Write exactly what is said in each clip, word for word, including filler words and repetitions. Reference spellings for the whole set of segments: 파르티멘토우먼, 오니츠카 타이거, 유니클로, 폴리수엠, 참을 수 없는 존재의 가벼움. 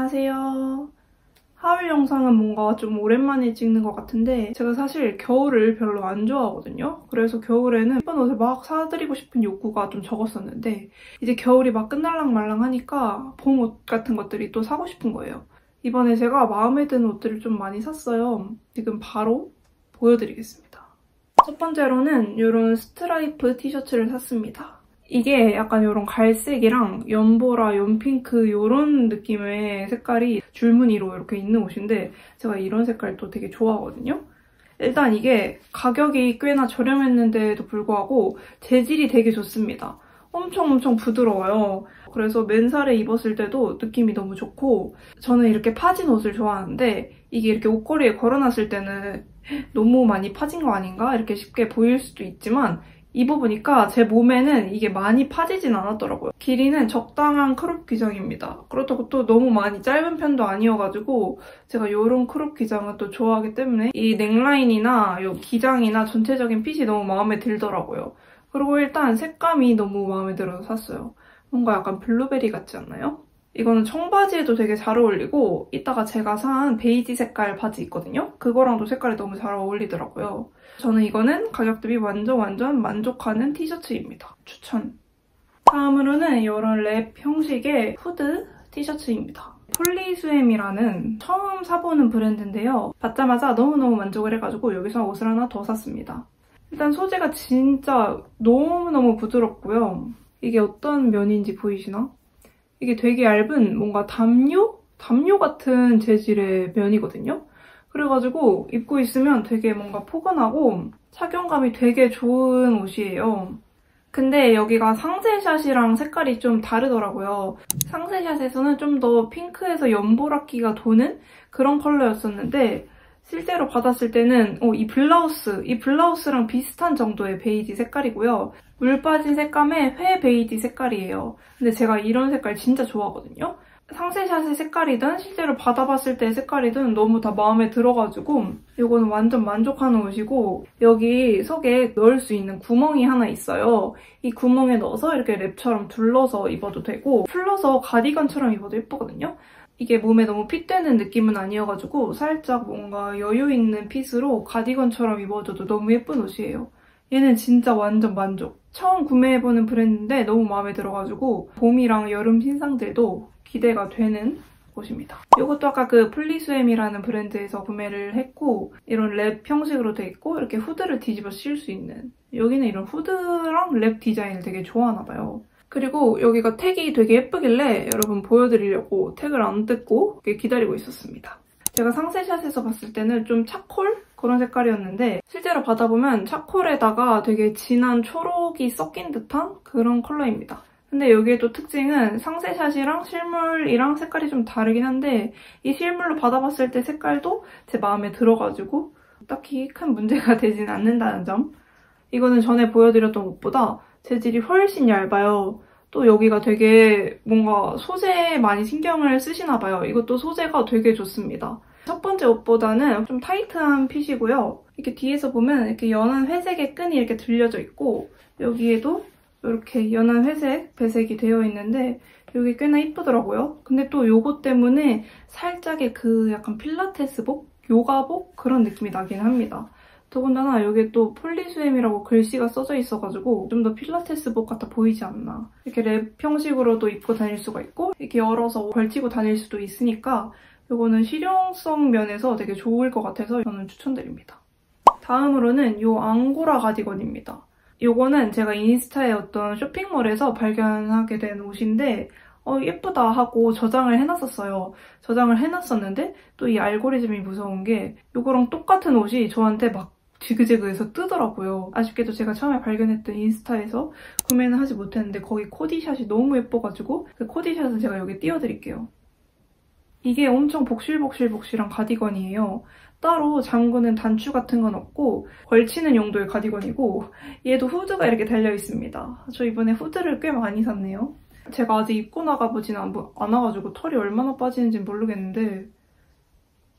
안녕하세요. 하울 영상은 뭔가 좀 오랜만에 찍는 것 같은데 제가 사실 겨울을 별로 안 좋아하거든요. 그래서 겨울에는 예쁜 옷을 막 사드리고 싶은 욕구가 좀 적었었는데 이제 겨울이 막 끝날랑 말랑 하니까 봄 옷 같은 것들이 또 사고 싶은 거예요. 이번에 제가 마음에 드는 옷들을 좀 많이 샀어요. 지금 바로 보여드리겠습니다. 첫 번째로는 이런 스트라이프 티셔츠를 샀습니다. 이게 약간 이런 갈색이랑 연보라, 연핑크 이런 느낌의 색깔이 줄무늬로 이렇게 있는 옷인데 제가 이런 색깔 또 되게 좋아하거든요. 일단 이게 가격이 꽤나 저렴했는데도 불구하고 재질이 되게 좋습니다. 엄청 엄청 부드러워요. 그래서 맨살에 입었을 때도 느낌이 너무 좋고 저는 이렇게 파진 옷을 좋아하는데 이게 이렇게 옷걸이에 걸어놨을 때는 너무 많이 파진 거 아닌가? 이렇게 쉽게 보일 수도 있지만 입어보니까 제 몸에는 이게 많이 파지진 않았더라고요. 길이는 적당한 크롭 기장입니다. 그렇다고 또 너무 많이 짧은 편도 아니어가지고 제가 이런 크롭 기장은 또 좋아하기 때문에 이 넥라인이나 이 기장이나 전체적인 핏이 너무 마음에 들더라고요. 그리고 일단 색감이 너무 마음에 들어서 샀어요. 뭔가 약간 블루베리 같지 않나요? 이거는 청바지에도 되게 잘 어울리고 이따가 제가 산 베이지 색깔 바지 있거든요? 그거랑도 색깔이 너무 잘 어울리더라고요. 저는 이거는 가격 대비 완전 완전 만족하는 티셔츠입니다. 추천! 다음으로는 이런 랩 형식의 후드 티셔츠입니다. 폴리수엠이라는 처음 사보는 브랜드인데요. 받자마자 너무너무 만족을 해가지고 여기서 옷을 하나 더 샀습니다. 일단 소재가 진짜 너무너무 부드럽고요. 이게 어떤 면인지 보이시나? 이게 되게 얇은 뭔가 담요? 담요 같은 재질의 면이거든요. 그래가지고 입고 있으면 되게 뭔가 포근하고 착용감이 되게 좋은 옷이에요. 근데 여기가 상세샷이랑 색깔이 좀 다르더라고요. 상세샷에서는 좀 더 핑크에서 연보라기가 도는 그런 컬러였었는데 실제로 받았을 때는 어, 이 블라우스, 이 블라우스랑 비슷한 정도의 베이지 색깔이고요. 물 빠진 색감에 회 베이지 색깔이에요. 근데 제가 이런 색깔 진짜 좋아하거든요. 상세샷의 색깔이든 실제로 받아봤을 때의 색깔이든 너무 다 마음에 들어가지고 이거는 완전 만족하는 옷이고 여기 속에 넣을 수 있는 구멍이 하나 있어요. 이 구멍에 넣어서 이렇게 랩처럼 둘러서 입어도 되고 풀러서 가디건처럼 입어도 예쁘거든요. 이게 몸에 너무 핏되는 느낌은 아니어가지고 살짝 뭔가 여유 있는 핏으로 가디건처럼 입어줘도 너무 예쁜 옷이에요. 얘는 진짜 완전 만족! 처음 구매해보는 브랜드인데 너무 마음에 들어가지고 봄이랑 여름 신상들도 기대가 되는 옷입니다. 이것도 아까 그 폴리수엠이라는 브랜드에서 구매를 했고 이런 랩 형식으로 돼 있고 이렇게 후드를 뒤집어 씌울 수 있는 여기는 이런 후드랑 랩 디자인을 되게 좋아하나봐요. 그리고 여기가 택이 되게 예쁘길래 여러분 보여드리려고 택을 안 뜯고 기다리고 있었습니다. 제가 상세샷에서 봤을 때는 좀 차콜? 그런 색깔이었는데 실제로 받아보면 차콜에다가 되게 진한 초록이 섞인 듯한 그런 컬러입니다. 근데 여기에 또 특징은 상세샷이랑 실물이랑 색깔이 좀 다르긴 한데 이 실물로 받아봤을 때 색깔도 제 마음에 들어가지고 딱히 큰 문제가 되진 않는다는 점. 이거는 전에 보여드렸던 옷보다 재질이 훨씬 얇아요. 또 여기가 되게 뭔가 소재에 많이 신경을 쓰시나 봐요. 이것도 소재가 되게 좋습니다. 첫 번째 옷보다는 좀 타이트한 핏이고요. 이렇게 뒤에서 보면 이렇게 연한 회색의 끈이 이렇게 들려져 있고 여기에도 이렇게 연한 회색, 배색이 되어 있는데 여기 꽤나 이쁘더라고요. 근데 또 요거 때문에 살짝의 그 약간 필라테스복? 요가복? 그런 느낌이 나긴 합니다. 더군다나 여기에 또 폴리수엠이라고 글씨가 써져 있어가지고 좀 더 필라테스복 같아 보이지 않나. 이렇게 랩 형식으로도 입고 다닐 수가 있고 이렇게 열어서 걸치고 다닐 수도 있으니까 이거는 실용성 면에서 되게 좋을 것 같아서 저는 추천드립니다. 다음으로는 이 앙고라 가디건입니다. 이거는 제가 인스타에 어떤 쇼핑몰에서 발견하게 된 옷인데 어, 예쁘다 하고 저장을 해놨었어요. 저장을 해놨었는데 또 이 알고리즘이 무서운 게 이거랑 똑같은 옷이 저한테 막 지그재그해서 뜨더라고요. 아쉽게도 제가 처음에 발견했던 인스타에서 구매는 하지 못했는데 거기 코디샷이 너무 예뻐가지고 그 코디샷을 제가 여기 띄워드릴게요. 이게 엄청 복실복실복실한 가디건이에요. 따로 잠그는 단추 같은 건 없고 걸치는 용도의 가디건이고 얘도 후드가 이렇게 달려있습니다. 저 이번에 후드를 꽤 많이 샀네요. 제가 아직 입고 나가보진 않아가지고 털이 얼마나 빠지는지는 모르겠는데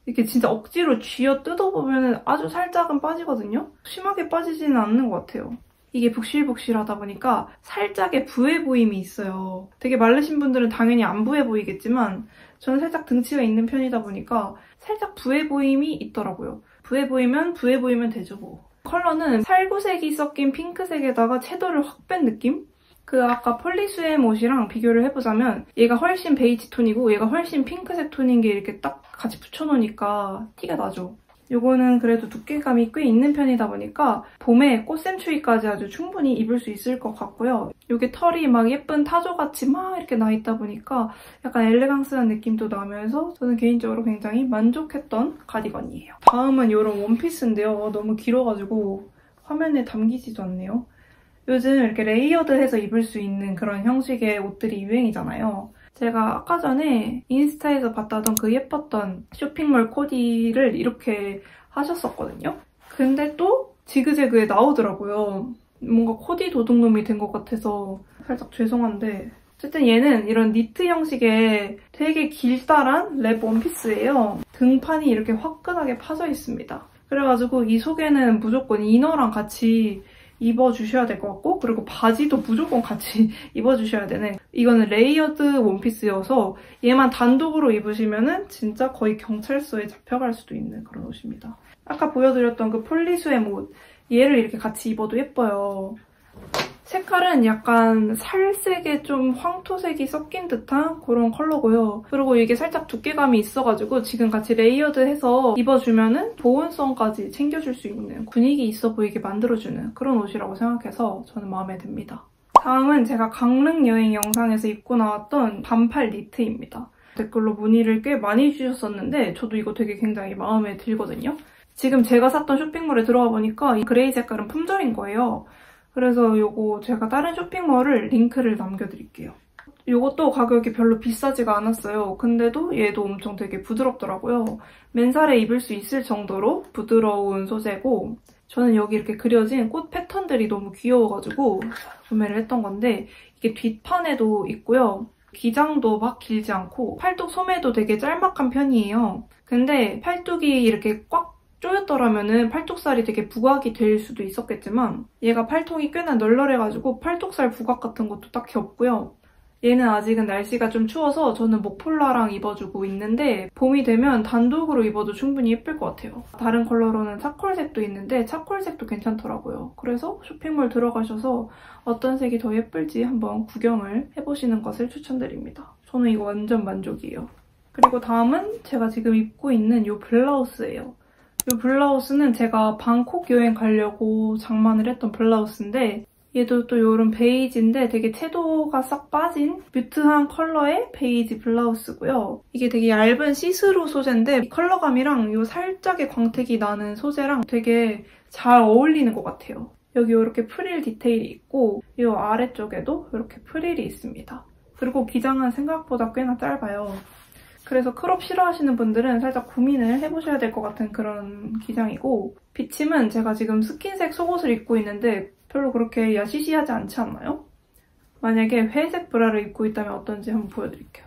이렇게 진짜 억지로 쥐어 뜯어보면 아주 살짝은 빠지거든요? 심하게 빠지지는 않는 것 같아요. 이게 북실북실하다 보니까 살짝의 부해 보임이 있어요. 되게 마르신 분들은 당연히 안 부해 보이겠지만 저는 살짝 등치가 있는 편이다 보니까 살짝 부해 보임이 있더라고요. 부해 보이면 부해 보이면 되죠 뭐. 컬러는 살구색이 섞인 핑크색에다가 채도를 확 뺀 느낌? 그 아까 폴리수엠 옷이랑 비교를 해보자면 얘가 훨씬 베이지 톤이고 얘가 훨씬 핑크색 톤인 게 이렇게 딱 같이 붙여놓으니까 티가 나죠. 요거는 그래도 두께감이 꽤 있는 편이다 보니까 봄에 꽃샘추위까지 아주 충분히 입을 수 있을 것 같고요. 요게 털이 막 예쁜 타조같이 막 이렇게 나있다 보니까 약간 엘레강스한 느낌도 나면서 저는 개인적으로 굉장히 만족했던 가디건이에요. 다음은 요런 원피스인데요. 너무 길어가지고 화면에 담기지도 않네요. 요즘 이렇게 레이어드해서 입을 수 있는 그런 형식의 옷들이 유행이잖아요. 제가 아까 전에 인스타에서 봤다던 그 예뻤던 쇼핑몰 코디를 이렇게 하셨었거든요. 근데 또 지그재그에 나오더라고요. 뭔가 코디 도둑놈이 된 것 같아서 살짝 죄송한데 어쨌든 얘는 이런 니트 형식의 되게 길다란 랩 원피스예요. 등판이 이렇게 화끈하게 파져 있습니다. 그래가지고 이 속에는 무조건 이너랑 같이 입어주셔야 될 것 같고 그리고 바지도 무조건 같이 입어주셔야 되네. 이거는 레이어드 원피스여서 얘만 단독으로 입으시면은 진짜 거의 경찰서에 잡혀갈 수도 있는 그런 옷입니다. 아까 보여드렸던 그 폴리수엠 옷 얘를 이렇게 같이 입어도 예뻐요. 색깔은 약간 살색에 좀 황토색이 섞인 듯한 그런 컬러고요. 그리고 이게 살짝 두께감이 있어가지고 지금 같이 레이어드해서 입어주면은 보온성까지 챙겨줄 수 있는 분위기 있어 보이게 만들어주는 그런 옷이라고 생각해서 저는 마음에 듭니다. 다음은 제가 강릉 여행 영상에서 입고 나왔던 반팔 니트입니다. 댓글로 문의를 꽤 많이 주셨었는데 저도 이거 되게 굉장히 마음에 들거든요. 지금 제가 샀던 쇼핑몰에 들어가 보니까 이 그레이 색깔은 품절인 거예요. 그래서 요거 제가 다른 쇼핑몰을 링크를 남겨드릴게요. 요것도 가격이 별로 비싸지가 않았어요. 근데도 얘도 엄청 되게 부드럽더라고요. 맨살에 입을 수 있을 정도로 부드러운 소재고 저는 여기 이렇게 그려진 꽃 패턴들이 너무 귀여워가지고 구매를 했던 건데 이게 뒷판에도 있고요. 기장도 막 길지 않고 팔뚝 소매도 되게 짤막한 편이에요. 근데 팔뚝이 이렇게 꽉 조였더라면은 팔뚝살이 되게 부각이 될 수도 있었겠지만 얘가 팔통이 꽤나 널널해가지고 팔뚝살 부각 같은 것도 딱히 없고요. 얘는 아직은 날씨가 좀 추워서 저는 목폴라랑 입어주고 있는데 봄이 되면 단독으로 입어도 충분히 예쁠 것 같아요. 다른 컬러로는 차콜색도 있는데 차콜색도 괜찮더라고요. 그래서 쇼핑몰 들어가셔서 어떤 색이 더 예쁠지 한번 구경을 해보시는 것을 추천드립니다. 저는 이거 완전 만족이에요. 그리고 다음은 제가 지금 입고 있는 이 블라우스예요. 이 블라우스는 제가 방콕 여행 가려고 장만을 했던 블라우스인데 얘도 또 이런 베이지인데 되게 채도가 싹 빠진 뮤트한 컬러의 베이지 블라우스고요. 이게 되게 얇은 시스루 소재인데 이 컬러감이랑 이 살짝의 광택이 나는 소재랑 되게 잘 어울리는 것 같아요. 여기 이렇게 프릴 디테일이 있고 이 아래쪽에도 이렇게 프릴이 있습니다. 그리고 기장은 생각보다 꽤나 짧아요. 그래서 크롭 싫어하시는 분들은 살짝 고민을 해보셔야 될 것 같은 그런 기장이고 비침은 제가 지금 스킨색 속옷을 입고 있는데 별로 그렇게 야시시하지 않지 않나요? 만약에 회색 브라를 입고 있다면 어떤지 한번 보여드릴게요.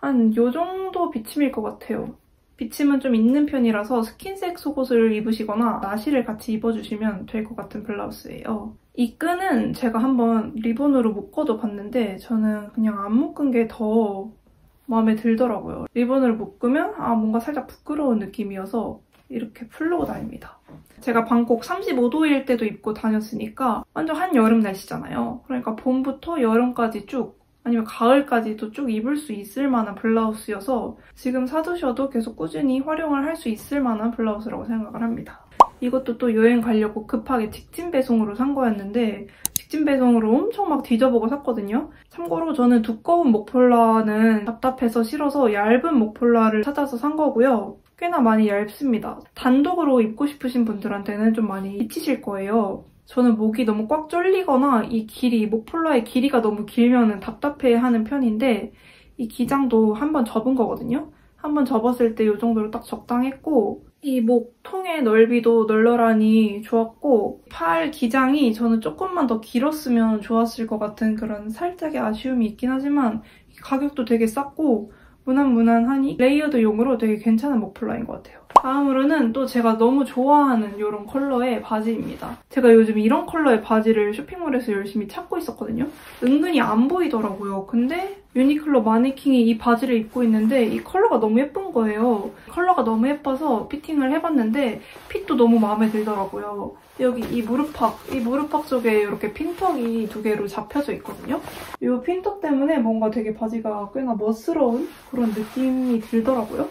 한 요 정도 비침일 것 같아요. 비침은 좀 있는 편이라서 스킨색 속옷을 입으시거나 나시를 같이 입어주시면 될 것 같은 블라우스예요. 이 끈은 제가 한번 리본으로 묶어도 봤는데 저는 그냥 안 묶은 게 더 마음에 들더라고요. 리본을 묶으면 아 뭔가 살짝 부끄러운 느낌이어서 이렇게 풀러 다닙니다. 제가 방콕 삼십오 도일 때도 입고 다녔으니까 완전 한여름 날씨잖아요. 그러니까 봄부터 여름까지 쭉 아니면 가을까지도 쭉 입을 수 있을 만한 블라우스여서 지금 사두셔도 계속 꾸준히 활용을 할 수 있을 만한 블라우스라고 생각을 합니다. 이것도 또 여행 가려고 급하게 직진 배송으로 산 거였는데 직진 배송으로 엄청 막 뒤져보고 샀거든요. 참고로 저는 두꺼운 목폴라는 답답해서 싫어서 얇은 목폴라를 찾아서 산 거고요. 꽤나 많이 얇습니다. 단독으로 입고 싶으신 분들한테는 좀 많이 미치실 거예요. 저는 목이 너무 꽉 졸리거나 이 길이, 목폴라의 길이가 너무 길면 답답해하는 편인데 이 기장도 한번 접은 거거든요. 한번 접었을 때 이 정도로 딱 적당했고 이 목통의 넓이도 널널하니 좋았고 팔 기장이 저는 조금만 더 길었으면 좋았을 것 같은 그런 살짝의 아쉬움이 있긴 하지만 가격도 되게 쌌고 무난무난하니 레이어드 용으로 되게 괜찮은 머플러인 것 같아요. 다음으로는 또 제가 너무 좋아하는 이런 컬러의 바지입니다. 제가 요즘 이런 컬러의 바지를 쇼핑몰에서 열심히 찾고 있었거든요. 은근히 안 보이더라고요. 근데 유니클로 마네킹이 이 바지를 입고 있는데 이 컬러가 너무 예쁜 거예요. 컬러가 너무 예뻐서 피팅을 해봤는데 핏도 너무 마음에 들더라고요. 여기 이 무릎팍, 이 무릎팍 쪽에 이렇게 핀턱이 두 개로 잡혀져 있거든요. 이 핀턱 때문에 뭔가 되게 바지가 꽤나 멋스러운 그런 느낌이 들더라고요.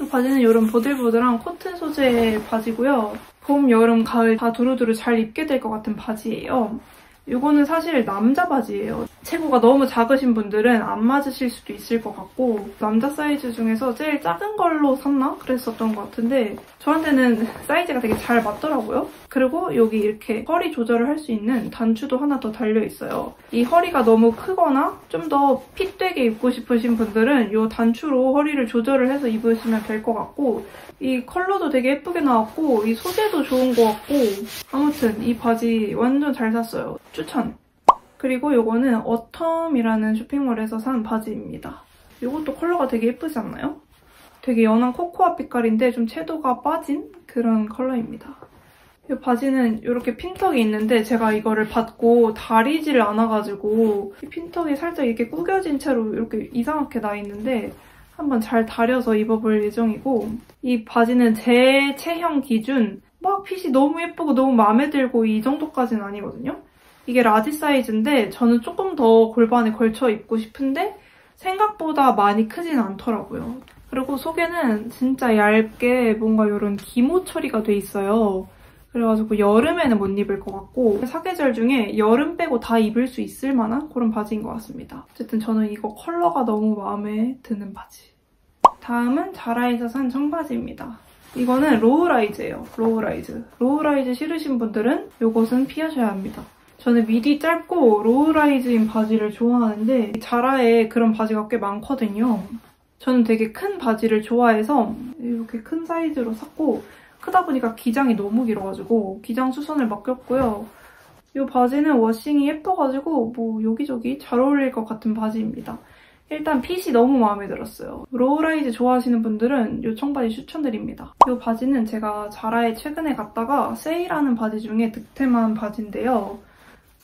이 바지는 이런 보들보들한 코튼 소재의 바지고요. 봄, 여름, 가을 다 두루두루 잘 입게 될 것 같은 바지예요. 이거는 사실 남자 바지예요. 체구가 너무 작으신 분들은 안 맞으실 수도 있을 것 같고 남자 사이즈 중에서 제일 작은 걸로 샀나? 그랬었던 것 같은데 저한테는 사이즈가 되게 잘 맞더라고요. 그리고 여기 이렇게 허리 조절을 할 수 있는 단추도 하나 더 달려있어요. 이 허리가 너무 크거나 좀 더 핏되게 입고 싶으신 분들은 이 단추로 허리를 조절을 해서 입으시면 될 것 같고 이 컬러도 되게 예쁘게 나왔고 이 소재도 좋은 것 같고 아무튼 이 바지 완전 잘 샀어요. 추천! 그리고 이거는 어텀이라는 쇼핑몰에서 산 바지입니다. 이것도 컬러가 되게 예쁘지 않나요? 되게 연한 코코아 빛깔인데 좀 채도가 빠진 그런 컬러입니다. 이 바지는 이렇게 핀턱이 있는데 제가 이거를 받고 다리지를 않아가지고 이 핀턱이 살짝 이렇게 구겨진 채로 이렇게 이상하게 나있는데 한번 잘 다려서 입어볼 예정이고 이 바지는 제 체형 기준 막 핏이 너무 예쁘고 너무 마음에 들고 이 정도까지는 아니거든요. 이게 라지 사이즈인데 저는 조금 더 골반에 걸쳐 입고 싶은데 생각보다 많이 크진 않더라고요. 그리고 속에는 진짜 얇게 뭔가 이런 기모 처리가 돼 있어요. 그래가지고 여름에는 못 입을 것 같고 사계절 중에 여름 빼고 다 입을 수 있을 만한 그런 바지인 것 같습니다. 어쨌든 저는 이거 컬러가 너무 마음에 드는 바지. 다음은 자라에서 산 청바지입니다. 이거는 로우라이즈예요. 로우라이즈. 로우라이즈 싫으신 분들은 이것은 피하셔야 합니다. 저는 미디 짧고 로우라이즈인 바지를 좋아하는데 자라에 그런 바지가 꽤 많거든요. 저는 되게 큰 바지를 좋아해서 이렇게 큰 사이즈로 샀고 크다 보니까 기장이 너무 길어가지고 기장 수선을 맡겼고요. 이 바지는 워싱이 예뻐가지고 뭐 여기저기 잘 어울릴 것 같은 바지입니다. 일단 핏이 너무 마음에 들었어요. 로우라이즈 좋아하시는 분들은 이 청바지 추천드립니다. 이 바지는 제가 자라에 최근에 갔다가 세일하는 바지 중에 득템한 바지인데요.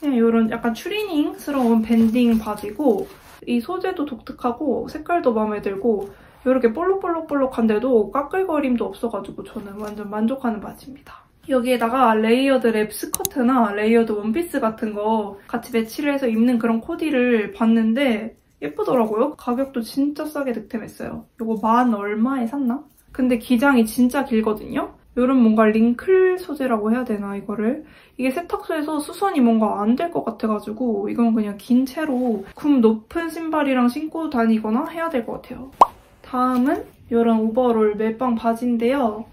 그냥 이런 약간 추리닝스러운 밴딩 바지고 이 소재도 독특하고 색깔도 마음에 들고 이렇게 볼록볼록볼록한데도 까끌거림도 없어가지고 저는 완전 만족하는 바지입니다. 여기에다가 레이어드 랩 스커트나 레이어드 원피스 같은 거 같이 매치를 해서 입는 그런 코디를 봤는데 예쁘더라고요. 가격도 진짜 싸게 득템했어요. 이거 만 얼마에 샀나? 근데 기장이 진짜 길거든요. 이런 뭔가 링클 소재라고 해야 되나 이거를? 이게 세탁소에서 수선이 뭔가 안 될 것 같아가지고 이건 그냥 긴 채로 굽 높은 신발이랑 신고 다니거나 해야 될 것 같아요. 다음은 이런 오버롤 멜빵 바지인데요.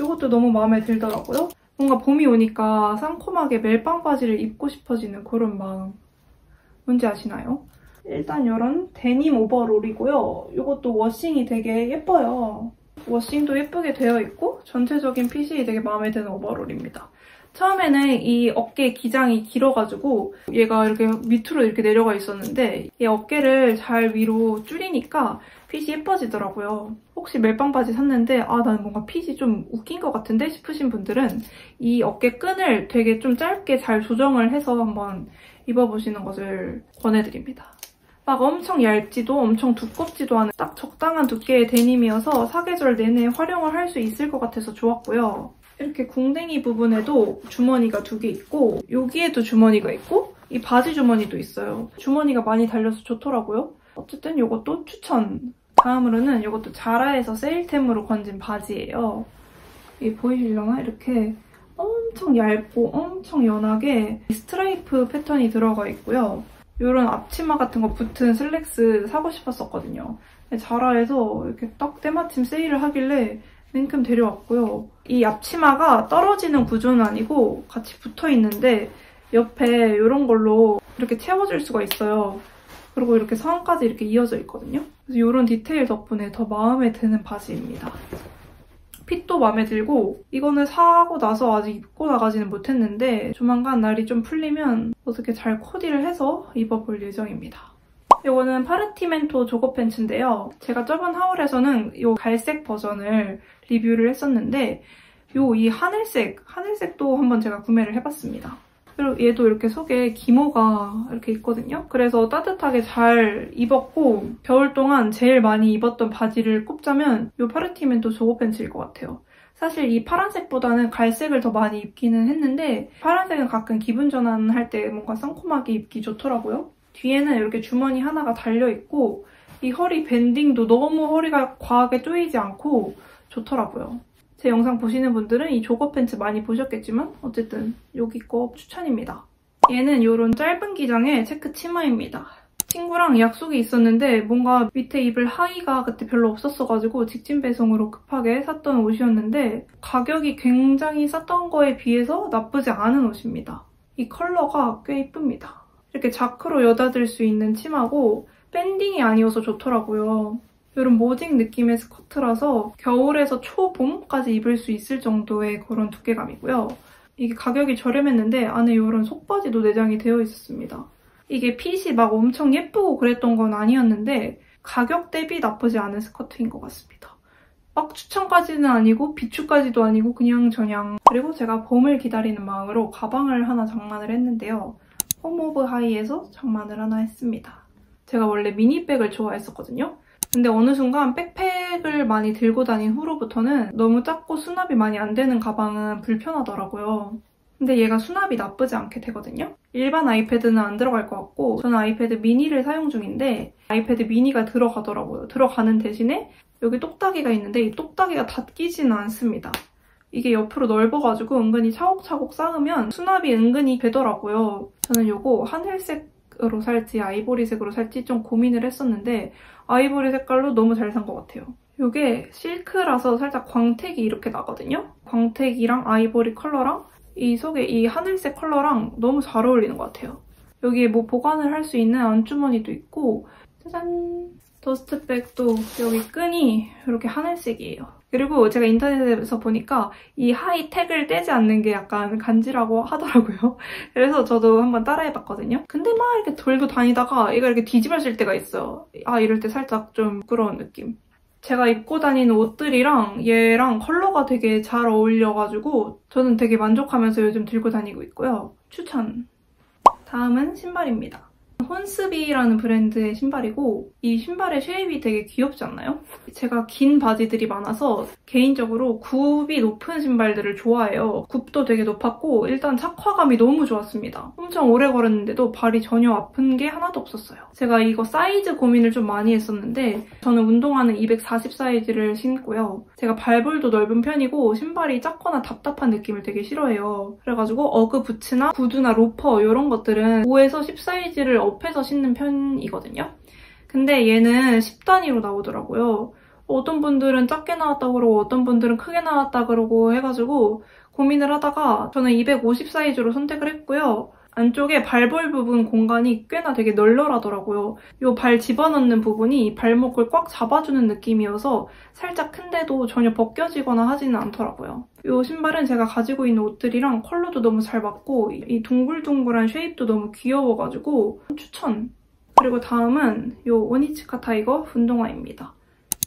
이것도 너무 마음에 들더라고요. 뭔가 봄이 오니까 상콤하게 멜빵 바지를 입고 싶어지는 그런 마음. 뭔지 아시나요? 일단 이런 데님 오버롤이고요. 이것도 워싱이 되게 예뻐요. 워싱도 예쁘게 되어 있고 전체적인 핏이 되게 마음에 드는 오버롤입니다. 처음에는 이 어깨 기장이 길어가지고 얘가 이렇게 밑으로 이렇게 내려가 있었는데 얘 어깨를 잘 위로 줄이니까 핏이 예뻐지더라고요. 혹시 멜빵 바지 샀는데 아, 난 뭔가 핏이 좀 웃긴 것 같은데 싶으신 분들은 이 어깨 끈을 되게 좀 짧게 잘 조정을 해서 한번 입어보시는 것을 권해드립니다. 막 엄청 얇지도 엄청 두껍지도 않은 딱 적당한 두께의 데님이어서 사계절 내내 활용을 할 수 있을 것 같아서 좋았고요. 이렇게 궁뎅이 부분에도 주머니가 두 개 있고 여기에도 주머니가 있고 이 바지 주머니도 있어요. 주머니가 많이 달려서 좋더라고요. 어쨌든 이것도 추천! 다음으로는 이것도 자라에서 세일템으로 건진 바지예요. 이게 보이시려나? 이렇게 엄청 얇고 엄청 연하게 스트라이프 패턴이 들어가 있고요. 이런 앞치마 같은 거 붙은 슬랙스 사고 싶었었거든요. 자라에서 이렇게 딱 때마침 세일을 하길래 냉큼 데려왔고요. 이 앞치마가 떨어지는 구조는 아니고 같이 붙어있는데 옆에 이런 걸로 이렇게 채워줄 수가 있어요. 그리고 이렇게 선까지 이렇게 이어져 있거든요. 그래서 이런 디테일 덕분에 더 마음에 드는 바지입니다. 핏도 마음에 들고 이거는 사고 나서 아직 입고 나가지는 못했는데 조만간 날이 좀 풀리면 어떻게 잘 코디를 해서 입어볼 예정입니다. 이거는 파르티멘토 조거 팬츠인데요. 제가 저번 하울에서는 이 갈색 버전을 리뷰를 했었는데 요 이 하늘색, 하늘색도 한번 제가 구매를 해봤습니다. 그리고 얘도 이렇게 속에 기모가 이렇게 있거든요. 그래서 따뜻하게 잘 입었고 겨울 동안 제일 많이 입었던 바지를 꼽자면 이 파르티멘토 조거 팬츠일 것 같아요. 사실 이 파란색보다는 갈색을 더 많이 입기는 했는데 파란색은 가끔 기분 전환할 때 뭔가 상콤하게 입기 좋더라고요. 뒤에는 이렇게 주머니 하나가 달려있고 이 허리 밴딩도 너무 허리가 과하게 조이지 않고 좋더라고요. 제 영상 보시는 분들은 이 조거 팬츠 많이 보셨겠지만 어쨌든 여기 거 추천입니다. 얘는 이런 짧은 기장의 체크 치마입니다. 친구랑 약속이 있었는데 뭔가 밑에 입을 하의가 그때 별로 없었어가지고 직진 배송으로 급하게 샀던 옷이었는데 가격이 굉장히 쌌던 거에 비해서 나쁘지 않은 옷입니다. 이 컬러가 꽤 이쁩니다. 이렇게 자크로 여닫을 수 있는 치마고 밴딩이 아니어서 좋더라고요. 이런 모직 느낌의 스커트라서 겨울에서 초봄까지 입을 수 있을 정도의 그런 두께감이고요. 이게 가격이 저렴했는데 안에 이런 속바지도 내장이 되어 있었습니다. 이게 핏이 막 엄청 예쁘고 그랬던 건 아니었는데 가격 대비 나쁘지 않은 스커트인 것 같습니다. 막 추천까지는 아니고 비추까지도 아니고 그냥 저냥. 그리고 제가 봄을 기다리는 마음으로 가방을 하나 장만을 했는데요. 홈오브하이에서 장만을 하나 했습니다. 제가 원래 미니백을 좋아했었거든요. 근데 어느 순간 백팩을 많이 들고 다닌 후로부터는 너무 작고 수납이 많이 안 되는 가방은 불편하더라고요. 근데 얘가 수납이 나쁘지 않게 되거든요. 일반 아이패드는 안 들어갈 것 같고 저는 아이패드 미니를 사용 중인데 아이패드 미니가 들어가더라고요. 들어가는 대신에 여기 똑딱이가 있는데 이 똑딱이가 닫히지는 않습니다. 이게 옆으로 넓어가지고 은근히 차곡차곡 쌓으면 수납이 은근히 되더라고요. 저는 요거 하늘색 으로 살지 아이보리색으로 살지 좀 고민을 했었는데 아이보리 색깔로 너무 잘 산 것 같아요. 이게 실크라서 살짝 광택이 이렇게 나거든요. 광택이랑 아이보리 컬러랑 이 속에 이 하늘색 컬러랑 너무 잘 어울리는 것 같아요. 여기에 뭐 보관을 할 수 있는 안주머니도 있고 짜잔! 더스트백도 여기 끈이 이렇게 하늘색이에요. 그리고 제가 인터넷에서 보니까 이 하이 택을 떼지 않는 게 약간 간지라고 하더라고요. 그래서 저도 한번 따라해봤거든요. 근데 막 이렇게 돌고 다니다가 얘가 이렇게 뒤집어질 때가 있어요. 아 이럴 때 살짝 좀 부끄러운 느낌. 제가 입고 다니는 옷들이랑 얘랑 컬러가 되게 잘 어울려가지고 저는 되게 만족하면서 요즘 들고 다니고 있고요. 추천! 다음은 신발입니다. 혼스비라는 브랜드의 신발이고 이 신발의 쉐입이 되게 귀엽지 않나요? 제가 긴 바지들이 많아서 개인적으로 굽이 높은 신발들을 좋아해요. 굽도 되게 높았고 일단 착화감이 너무 좋았습니다. 엄청 오래 걸었는데도 발이 전혀 아픈 게 하나도 없었어요. 제가 이거 사이즈 고민을 좀 많이 했었는데 저는 운동화는 이백사십 사이즈를 신고요. 제가 발볼도 넓은 편이고 신발이 작거나 답답한 느낌을 되게 싫어해요. 그래가지고 어그 부츠나 구두나 로퍼 이런 것들은 오에서 십 사이즈를 업해서 신는 편이거든요. 근데 얘는 십 단위로 나오더라고요. 어떤 분들은 작게 나왔다 그러고 어떤 분들은 크게 나왔다 그러고 해가지고 고민을 하다가 저는 이백오십 사이즈로 선택을 했고요. 안쪽에 발볼 부분 공간이 꽤나 되게 널널하더라고요. 이 발 집어넣는 부분이 발목을 꽉 잡아주는 느낌이어서 살짝 큰데도 전혀 벗겨지거나 하지는 않더라고요. 이 신발은 제가 가지고 있는 옷들이랑 컬러도 너무 잘 맞고 이 동글동글한 쉐입도 너무 귀여워가지고 추천! 그리고 다음은 이 오니츠카 타이거 운동화입니다.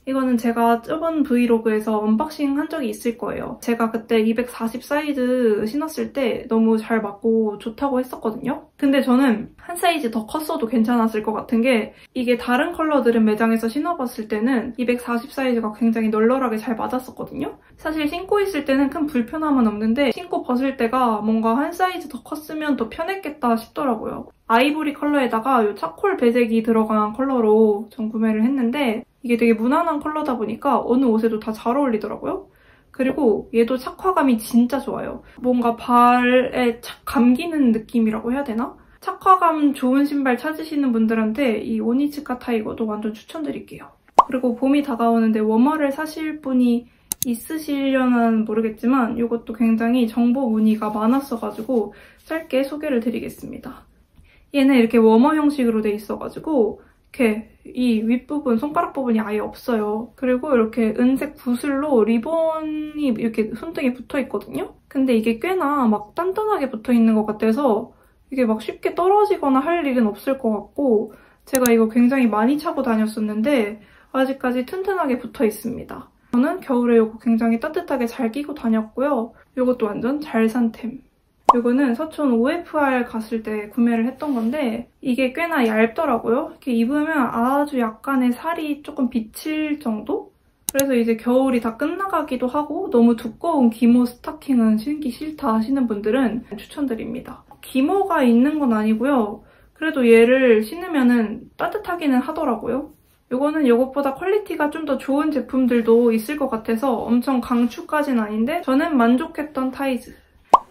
이거는 제가 저번 브이로그에서 언박싱 한 적이 있을 거예요. 제가 그때 이백사십 사이즈 신었을 때 너무 잘 맞고 좋다고 했었거든요. 근데 저는 한 사이즈 더 컸어도 괜찮았을 것 같은 게 이게 다른 컬러들은 매장에서 신어봤을 때는 이백사십 사이즈가 굉장히 널널하게 잘 맞았었거든요. 사실 신고 있을 때는 큰 불편함은 없는데 신고 벗을 때가 뭔가 한 사이즈 더 컸으면 더 편했겠다 싶더라고요. 아이보리 컬러에다가 이 차콜 배색이 들어간 컬러로 전 구매를 했는데 이게 되게 무난한 컬러다 보니까 어느 옷에도 다 잘 어울리더라고요. 그리고 얘도 착화감이 진짜 좋아요. 뭔가 발에 착 감기는 느낌이라고 해야 되나? 착화감 좋은 신발 찾으시는 분들한테 이 오니츠카 타이거도 완전 추천드릴게요. 그리고 봄이 다가오는데 워머를 사실 분이 있으시려는 모르겠지만 이것도 굉장히 정보 문의가 많았어가지고 짧게 소개를 드리겠습니다. 얘는 이렇게 워머 형식으로 돼 있어가지고 이렇게 이 윗부분, 손가락 부분이 아예 없어요. 그리고 이렇게 은색 구슬로 리본이 이렇게 손등에 붙어있거든요. 근데 이게 꽤나 막 단단하게 붙어있는 것 같아서 이게 막 쉽게 떨어지거나 할 일은 없을 것 같고 제가 이거 굉장히 많이 차고 다녔었는데 아직까지 튼튼하게 붙어 있습니다. 저는 겨울에 이거 굉장히 따뜻하게 잘 끼고 다녔고요. 이것도 완전 잘 산 템. 이거는 서촌 오에프알 갔을 때 구매를 했던 건데 이게 꽤나 얇더라고요. 이렇게 입으면 아주 약간의 살이 조금 비칠 정도? 그래서 이제 겨울이 다 끝나가기도 하고 너무 두꺼운 기모 스타킹은 신기 싫다 하시는 분들은 추천드립니다. 기모가 있는 건 아니고요. 그래도 얘를 신으면은 따뜻하기는 하더라고요. 이거는 이것보다 퀄리티가 좀 더 좋은 제품들도 있을 것 같아서 엄청 강추까지는 아닌데 저는 만족했던 타이즈.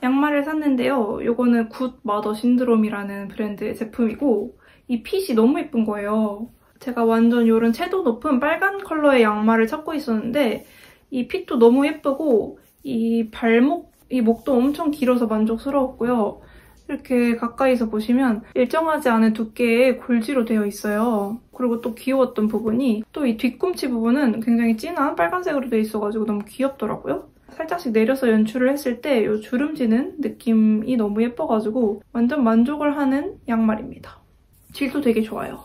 양말을 샀는데요. 이거는 굿마더 신드롬이라는 브랜드의 제품이고 이 핏이 너무 예쁜 거예요. 제가 완전 이런 채도 높은 빨간 컬러의 양말을 찾고 있었는데 이 핏도 너무 예쁘고 이 발목, 이 목도 엄청 길어서 만족스러웠고요. 이렇게 가까이서 보시면 일정하지 않은 두께의 골지로 되어 있어요. 그리고 또 귀여웠던 부분이 또 이 뒤꿈치 부분은 굉장히 진한 빨간색으로 되어 있어가지고 너무 귀엽더라고요. 살짝씩 내려서 연출을 했을 때 이 주름지는 느낌이 너무 예뻐가지고 완전 만족을 하는 양말입니다. 질도 되게 좋아요.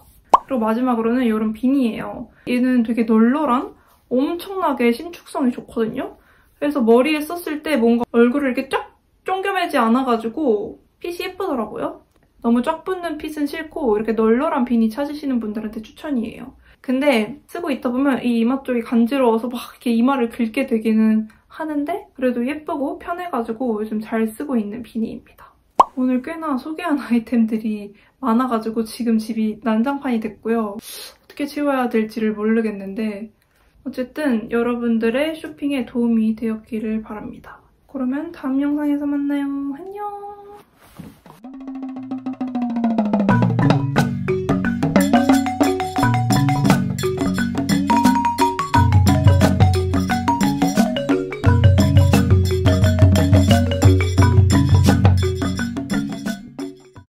그리고 마지막으로는 이런 비니예요. 얘는 되게 널널한 엄청나게 신축성이 좋거든요. 그래서 머리에 썼을 때 뭔가 얼굴을 이렇게 쫙 쫑겨매지 않아가지고 핏이 예쁘더라고요. 너무 쫙 붙는 핏은 싫고 이렇게 널널한 비니 찾으시는 분들한테 추천이에요. 근데 쓰고 있다 보면 이 이마 쪽이 간지러워서 막 이렇게 이마를 긁게 되기는 하는데 그래도 예쁘고 편해가지고 요즘 잘 쓰고 있는 비니입니다. 오늘 꽤나 소개한 아이템들이 많아가지고 지금 집이 난장판이 됐고요. 어떻게 치워야 될지를 모르겠는데 어쨌든 여러분들의 쇼핑에 도움이 되었기를 바랍니다. 그러면 다음 영상에서 만나요. 안녕!